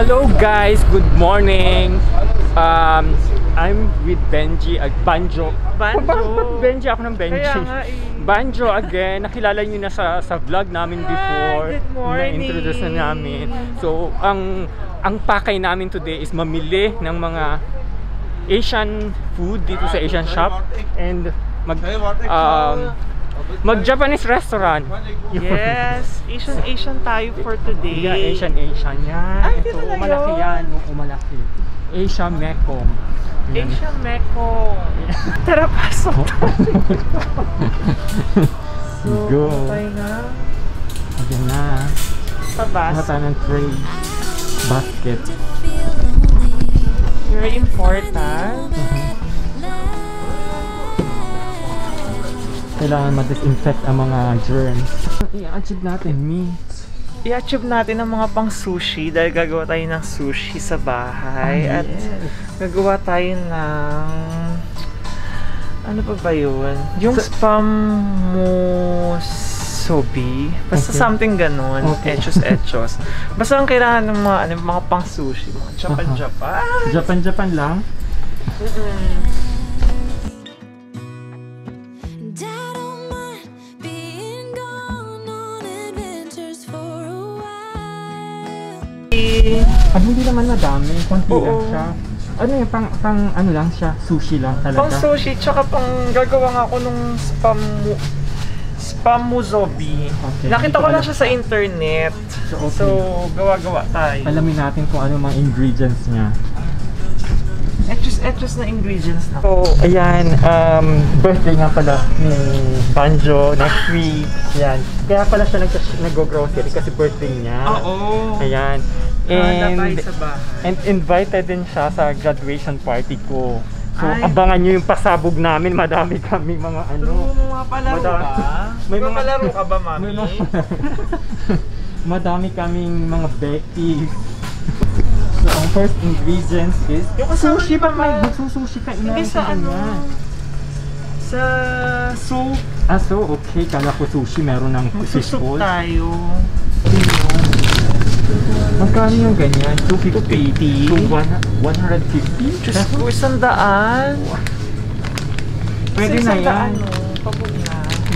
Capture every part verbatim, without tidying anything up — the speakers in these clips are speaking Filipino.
Hello guys, good morning. Um, I'm with Benji, uh, Banjo. Banjo. Bakit Benji? Ako ng Benji. Kaya nga eh. Banjo again. Nakilala nyo na sa sa vlog namin before. Hi, good morning. Na-introduce na namin. So, ang ang pakay namin today is mamili ng mga Asian food dito sa Asian shop and mag um, Mag Japanese restaurant. Yes, Asian Asian tayo for today. Yeah, Asian Asian yan. Ay, ito, umalaki yan, umalaki. Asian Mekong. Asian Mekong. Tara, pasok. So, go. Patay na. Ayan na. Pabas. Mata ng tray. Basket. Very important. Kailangan ma-disinfect ang mga germs. I-achieve natin meat. I-achieve natin ang mga pang sushi dahil gagawa tayo ng sushi sa bahay. Oh, yes. At gagawa tayo ng... ano pa ba yun? Yung so, spam musobi. Basta okay. Something ganun. Okay. Echos, echos. Basta ang kailangan ng mga, ano, mga pang sushi. Mga Japan-Japan. Uh-huh. Japan-Japan lang? Mm-hmm. At hindi naman madami, konti lang siya. Ano yung pang, pang ano lang siya, sushi lang talaga. Pang sushi, tsaka pang gagawa nga ako nung spam, spam musobi. Okay. Nakita ko lang siya sa internet. So, okay. So gawa-gawa tayo. Alamin natin kung ano mga ingredients niya. Etrus na ingredients na. So, ayan, um, birthday nga pala ni Banjo next week. Ayan. Kaya pala siya nag-grocery kasi birthday niya. Oo. Ayan. And, and invited din siya sa graduation party ko. So, ay, abangan nyo yung pasabog namin. Madami kami mga ano. May mga palaro ba? May mga palaro ka ba, mami? Madami kaming mga Becky's. So, ang first ingredients is yung sushi. Ba't may magsusushi ka? Hindi sa ano? Sa soup. Ah, so okay. Kala ko sushi meron ng fish balls. Magsusok tayo. Magkano yung ganyan? two fifty? two eighty? one fifty? Diyos ko, isang daan. Pwede na yan.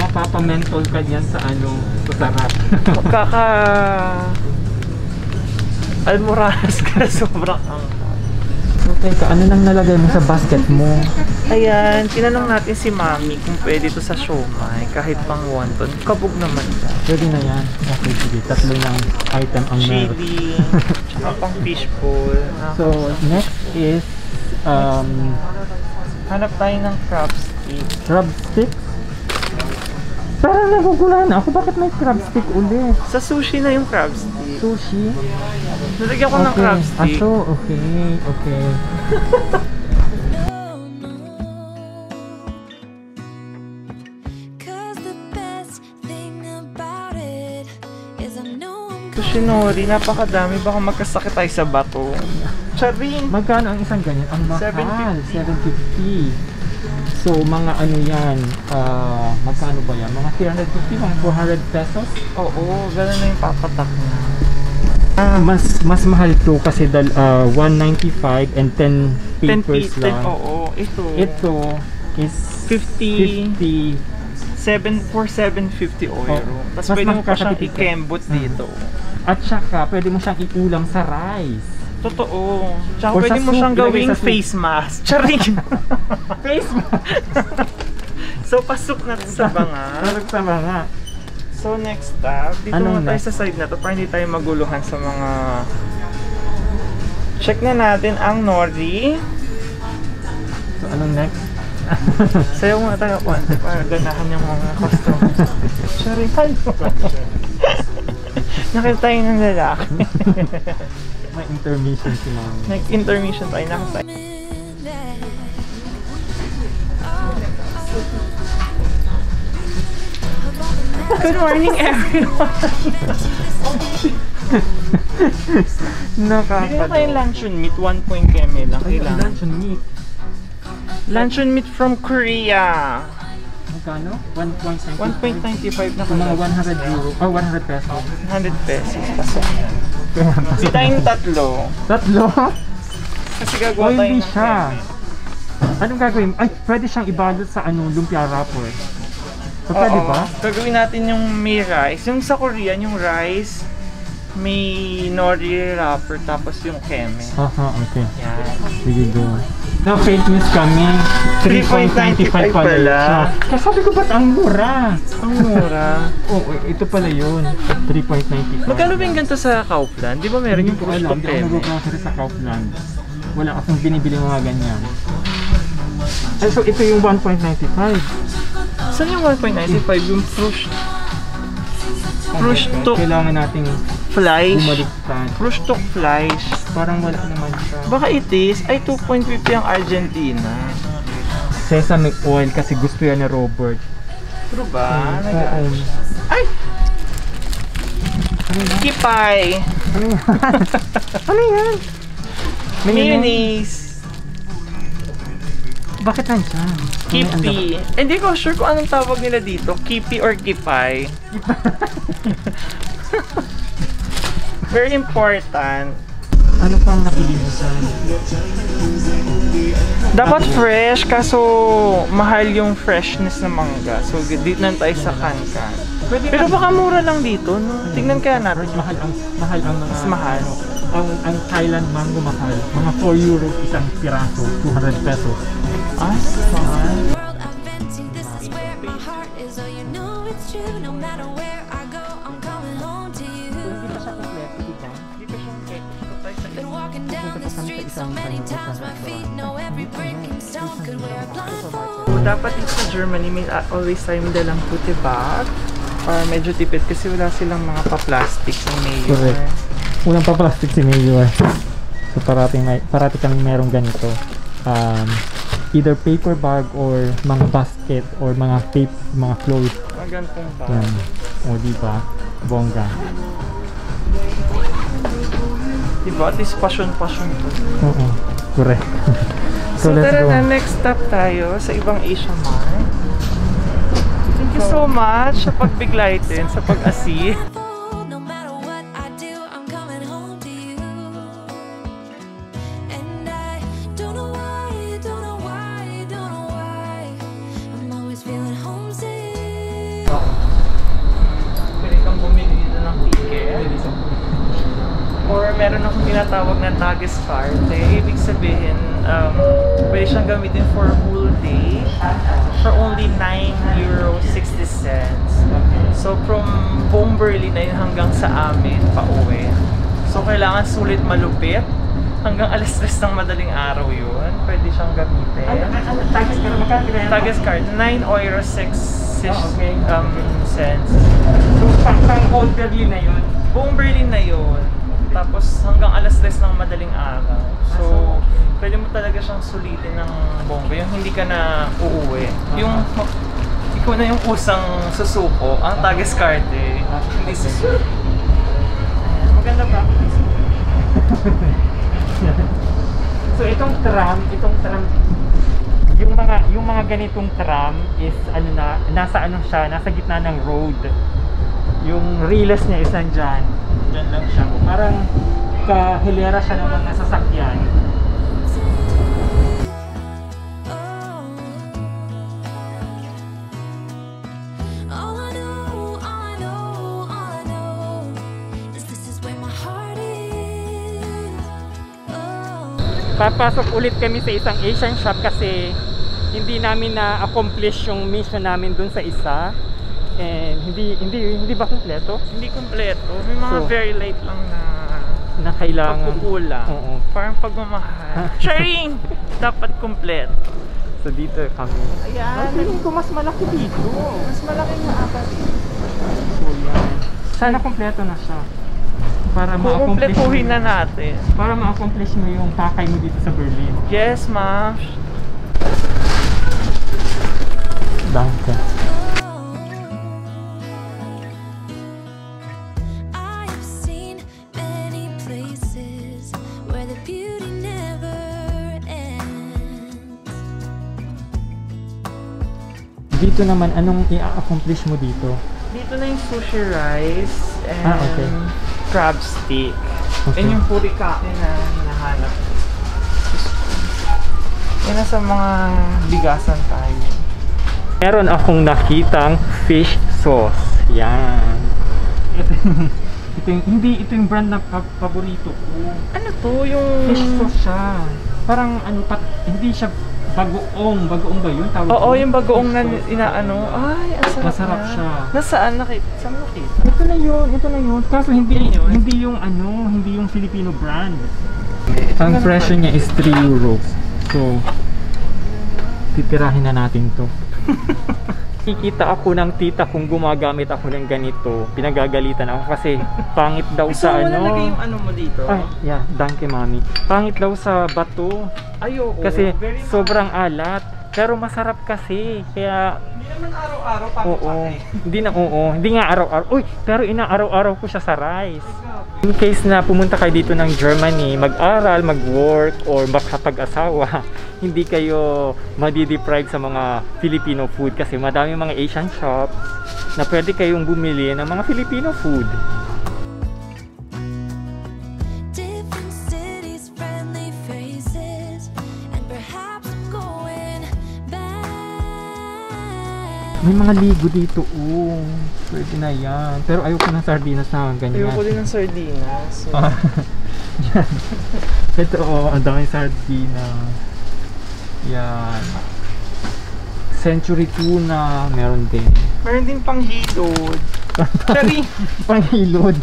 Mapapamentol ka dyan sa ano, sa sarap. Magkaka... almoras ka, sobrang angkat. So, teka, ano nang nalagay mo sa basket mo? Ayan, tinanong natin si Mami kung pwede ito sa siomai, kahit pang wonton. Kabog naman ka. Pwede na yan. Okay, sige. Tatlo ng item ang meron. Chili, tsaka pang fishbowl. So, next is, um... hanap tayo ng crab stick. Crab stick? Parang nagugulan ako. Bakit may crab stick ulit? Sa sushi na yung crab stick. Sushi? Nalagyan ko okay. ng crab stick. Ah, so, okay. Okay. Sushinori, napakadami. Baka magkasakit tayo sa bato. Charing! Magkano ang isang ganyan? Ang mahal. seven fifty. So, mga ano yan, uh, magkano ba yan? Mga three fifty, mga four hundred pesos? Oo, gano'n na yung papatak na. Ah, mas, mas mahal to kasi dal, uh, one ninety-five and ten papers ten, lang. ten, oo, ito. Ito is fifty. fifty. seven, for seven fifty euro. Oh, tapos pwede mo pa siyang ikembot dito. Uh, at saka, pwede mo siyang iulam sa rice. Totoo. Tsaka or pwede mo siyang gawing face mask. Charing! Face mask! So, pasok natin sa banga. Pasok sa banga. So, next up, dito ano na tayo next? Sa side na to para hindi tayo maguluhan sa mga... Check na natin ang nori. So, anong next? Sayo muna tayo konti para ganahan yung mga customers. Charing! Nakita tayo ng lalaki. May intermission si Mami. Nag-intermission tayo na kasi. Good morning everyone! Nakakatawa. Bili na tayo luncheon meat, one point keme lang kailangan. Luncheon meat? Luncheon meat from Korea! Magkano? one point ninety-five? one point ninety-five na kailangan. Mga one hundred euro. Oh, one hundred pesos. one hundred pesos. Pasok. Kasi tayong tatlo. Tatlo? Kasi gagawa tayo ng kreme. Anong gagawin? Ay, pwede siyang ibalot sa ano, lumpia wrapper. So, pwede ba? Gagawin natin yung may rice. Yung sa Korean, yung rice, may nori wrapper, tapos yung keme. Aha, okay. Yan. Sige doon. Na-fake news kami. three point nine five pala. Kaya sabi ko, ba't ang mura? Ang mura? Oo, ito pala yun. three point nine five. Magkano ba yung ganito sa Kaufland? Di ba meron yung push to keme? Hindi ko alam. Sa Kaufland. Wala akong binibili mga ganyan. Ay, so ito yung one point nine five. Saan yung one point nine five? Yung frush... Frushtok... Kailangan nating flies. Bumaliktad. Frushtok flies. Parang wala naman siya. Baka it is. Ay, two point fifty ang Argentina. Sesame oil kasi gusto yan ni Robert. True ba? Ay! Ay! Kipay! Ano yan? Mayonnaise! Bakit nandiyan? Kipi. Hindi ko sure kung anong tawag nila dito. Kipi or kipay. Very important. Ano pang napilisan? Dapat fresh, kaso mahal yung freshness ng mangga. So, dito tayo sa kankan. Pero baka mura lang dito, no? Tingnan kaya natin. Mahal ang, mahal ang mga... Mas mahal. Ang, ang Thailand mango mahal. Mga four euro isang piraso. two hundred pesos. Awesome. So, dapat dito sa Germany may always tayong dalang puti bag or medyo tipid kasi wala silang mga pa-plastic sa mayo. Correct. Unang pa-plastic si mayo eh. So parating, parating kami merong ganito. Um, either paper bag or mga basket or mga tape, mga clothes. Ang gantong bag. Yan. O diba? Bongga. Diba? At least passion-passion ito. Oo. Correct. So, so tara na, next stop tayo sa ibang Asia Mart. Thank you so much sa pagbiglightin, sa pag-asi. Meron akong tinatawag na tagescard. Eh, ibig sabihin, um, pwede siyang gamitin for a whole day for only nine euro sixty cents. So, from buong Berlin na yun hanggang sa amin, pa-uwi. So, kailangan sulit malupit. Hanggang alas tres ng madaling araw yun. Pwede siyang gamitin. Ano, ano, tagescard? Magkakilala? Tagescard. nine euro six cents. So, pang buong Berlin na yun? Buong Berlin na yun. Tapos hanggang alas tres ng madaling araw. So, pwede mo talaga siyang sulitin ng bongga. Yung hindi ka na uuwi. Yung, ikaw na yung usang susuko. Ang tagescard eh. Hindi susuko. Maganda ba? So, itong tram, itong tram, yung mga, yung mga ganitong tram is, ano na, nasa ano siya, nasa gitna ng road. Yung relays niya is nandyan. Dyan lang siya. Parang kahilera siya ng mga sasakyan. Papasok ulit kami sa isang Asian shop kasi hindi namin na-accomplish yung mission namin dun sa isa. And hindi hindi hindi ba kompleto? Hindi kompleto. May mga so, very late lang na na kailangan. Pagkukulang. Oo. Parang pagmamahal. Sharing! Dapat kompleto. So dito kami. Ayan. Feeling ko mas malaki dito. Oh, mas malaking maapat dito. So yan. Sana kompleto na siya. Para ma-accomplish na natin. Para ma-accomplish mo yung takay mo dito sa Berlin. Yes, ma'am. Danke. Dito naman, anong i-accomplish mo dito? Dito na yung sushi rice and ah, okay. crab stick. Yan yung purikake na hinahanap. Yan na sa mga bigasan tayo. Meron akong nakitang fish sauce. Yan. Ito, ito yung, hindi, ito yung brand na paborito ko. Ano to? Yung fish sauce siya. Parang ano pat, hindi siya bagoong. Bagoong ba yun? Tawag oo, yung bagoong na inaano. Ay, ang sarap. Masarap na siya. Nasaan? Nakita? Saan nakita? Ito na yun. Ito na yun. Kaso hindi, hindi, yun. Hindi yung ano, hindi yung Filipino brand. Ang presyo niya is three euro. So, titirahin na natin to. Kikita ako ng tita kung gumagamit ako ng ganito. Pinagagalitan ako kasi pangit daw sa so, ano. So, wala yung ano mo dito? Ay, yeah. Danke, mami. Pangit daw sa bato. Ayoko. Kasi very sobrang alat. Pero masarap kasi. Kaya hindi naman araw-araw pa oo, hindi na oo. Hindi nga araw-araw. Uy, pero inaaraw-araw ko siya sa rice. In case na pumunta kayo dito ng Germany, mag-aral, mag-work, or makapag-asawa, hindi kayo madideprive sa mga Filipino food kasi madami mga Asian shops na pwede kayong bumili ng mga Filipino food. May mga ligo dito, oo. Pwede na yan. Pero ayoko ng sardinas na ganyan. Ayoko din ng sardinas. So. Yan. Ito, oo. Ang daming sardinas. Yan. Century tuna. Meron din. Meron din panghilod. Sorry. Panghilod.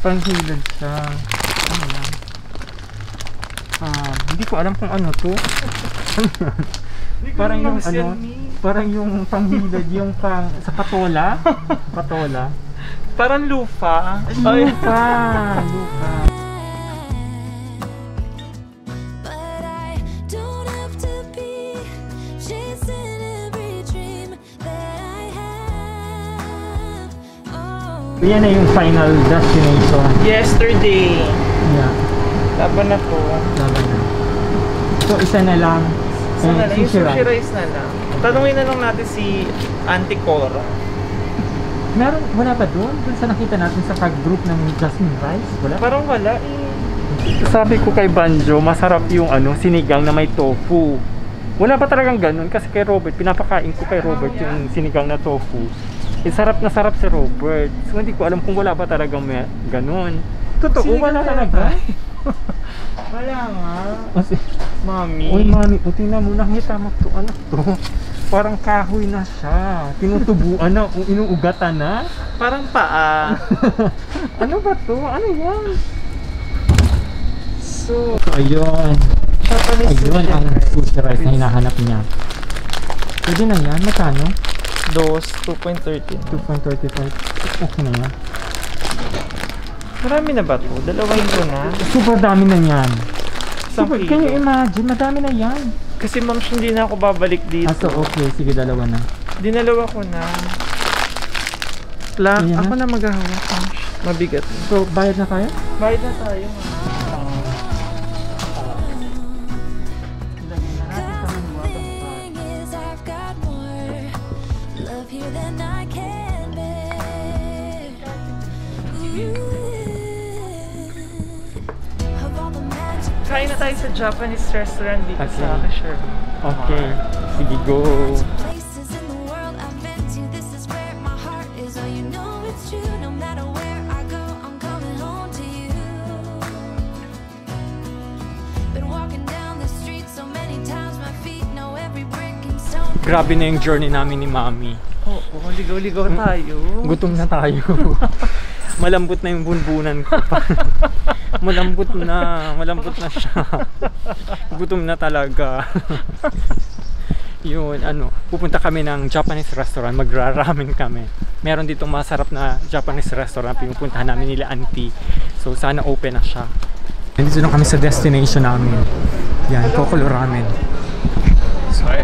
Panghilod siya. Ano lang. Ah, hindi ko alam kung ano to. Parang yung ano, parang yung panghilod, yung pang, sa patola, patola. Parang lupa. Lupa, lupa. Yan na yung final destination. Yesterday. Yeah. Laban na po. Laban na. So isa na lang. So, na lang, yung sushi rice na lang. Tanungin na lang natin si Auntie Cora. Meron, wala ba doon? Doon sa nakita natin sa pag-group ng Jasmine Rice? Wala? Parang wala eh. Sabi ko kay Banjo, masarap yung ano, sinigang na may tofu. Wala pa talagang ganun kasi kay Robert, pinapakain ko kay Robert oh, yeah. yung sinigang na tofu. Eh, sarap na sarap si Robert. So hindi ko alam kung wala ba talagang may ganun. Totoo, sinigang wala talaga. Wala nga. Mami. Uy, mami. O, tingnan mo. Nakita mo ito. Ano to? Parang kahoy na siya. Tinutubuan na. Inuugatan na. Parang paa. Ano ba to? Ano yan? So, ayun. Ayun ang sushi rice na hinahanap niya. Pwede na yan. Magkano? Dos. two point thirty. two point thirty-five. Okay na yan. Marami na ba ito? Dalawang ito na? Super dami na yan. Super, can you imagine? Madami na yan. Kasi mams, hindi na ako babalik dito. Ah, so okay. Sige, dalawa na. Dinalawa ko na. Lang, ako na, na maghahawak. Mabigat. So, bayad na tayo? Bayad na tayo. Kain na tayo sa Japanese restaurant dito okay. sa Akashir. Okay, sige go! Grabe na yung journey namin ni Mami. Oo, oh, oh, ligaw-ligaw tayo. Gutom na tayo. Malambot na yung bunbunan ko. Malambot na, malambot na siya. Gutom na talaga. Yun, ano, pupunta kami ng Japanese restaurant, magra-ramen kami. Meron ditong masarap na Japanese restaurant, pinupuntahan namin nila auntie. So sana open na siya. Nandito na kami sa destination namin. Yan, Kokoro Ramen. Zwei?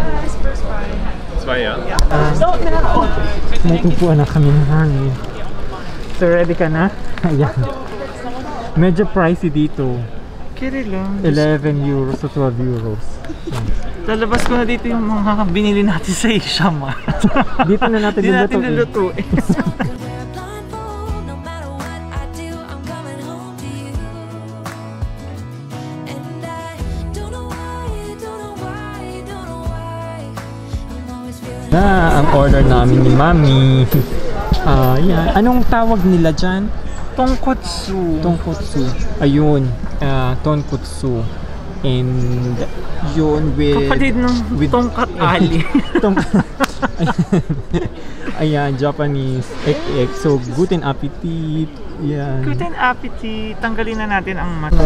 Zwei, ja? Uh, Nakupuan na kami ng ramen. So ready ka na? Ayan. Medyo pricey dito. Kiri lang. eleven euros to twelve euros. Lalabas ko na dito yung mga binili natin sa Asia Mart. Dito na natin nilutuin. Dito natin nilutuin. na ang order namin ni Mami. Ah, uh, yeah. Anong tawag nila dyan? Tonkatsu. Tonkatsu. Ayun. Uh, Tonkatsu. And yun with... Kapatid ng with, Tongkat Ali. Ayan, Japanese. X X. So, guten appetit. Ayan. Guten appetit. Tanggalin na natin ang mata.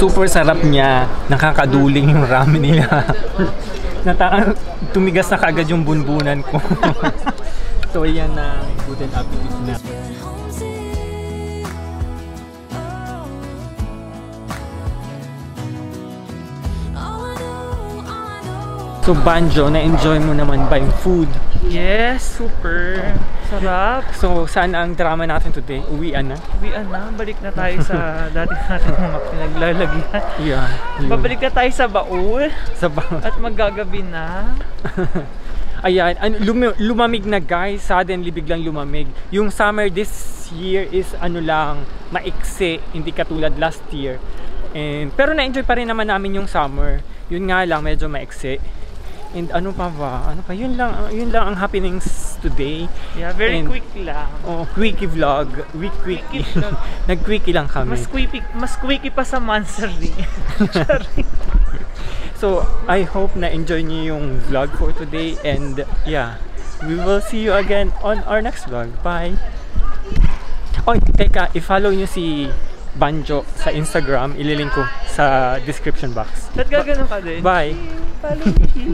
Super sarap niya. Nakakaduling yung ramen nila. Nataka, tumigas na kaagad yung bunbunan ko. So, ayan na. Guten appetit na. So, Banjo, na-enjoy mo naman ba yung food? Yes, super. Sarap. So, saan ang drama natin today? Uwian na? Uwian na. Balik na tayo sa dati natin mga pinaglalagyan. Yeah. Babalik na tayo sa baul. Sa baul. At maggagabi na. Ayan. Ano, lum lumamig na guys. Suddenly, biglang lumamig. Yung summer this year is ano lang, maikse. Hindi katulad last year. And, pero na-enjoy pa rin naman namin yung summer. Yun nga lang, medyo maikse. And ano pa ba? Ano pa? Yun lang, yun lang ang happenings today. Yeah, very and, quick lang. Oh, quickie vlog. Week, quickie. Nag-quickie lang kami. Mas quickie, mas quickie pa sa Monthsary. So, I hope na enjoy niyo yung vlog for today. And yeah, we will see you again on our next vlog. Bye! Oh, teka, i-follow niyo si Banjo sa Instagram. Ililink ko sa description box. Ba't gagano ka din? Bye! Follow me.